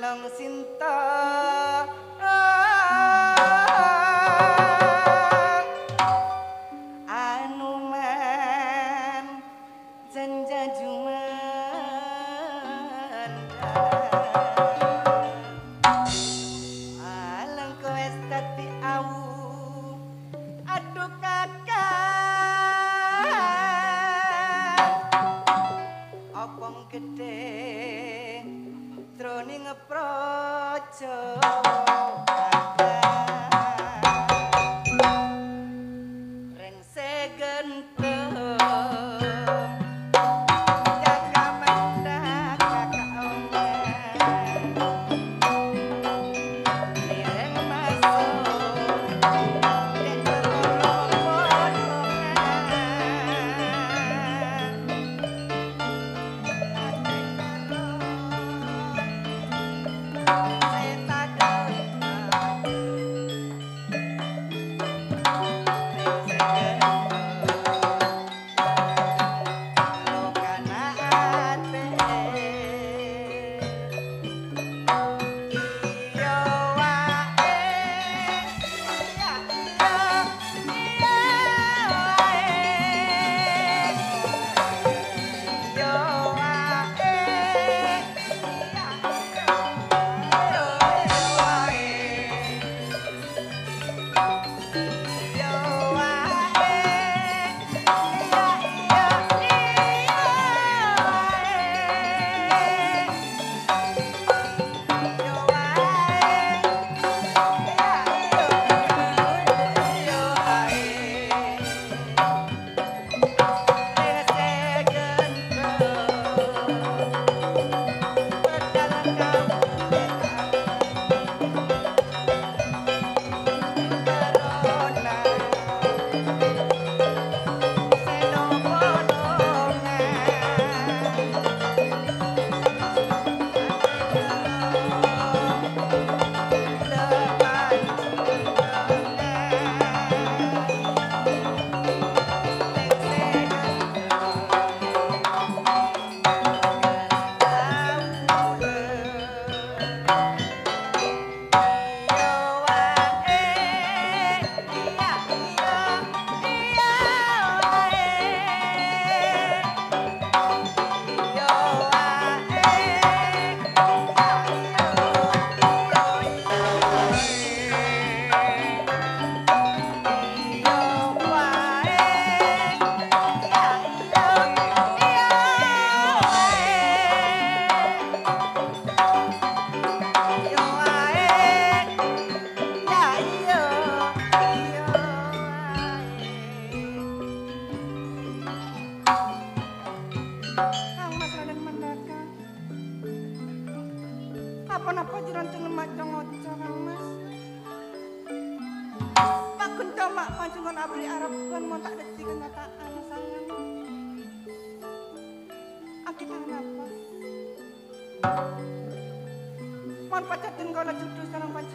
Lang Sinta. Mohon pacatin kalau judul sekarang pacatin.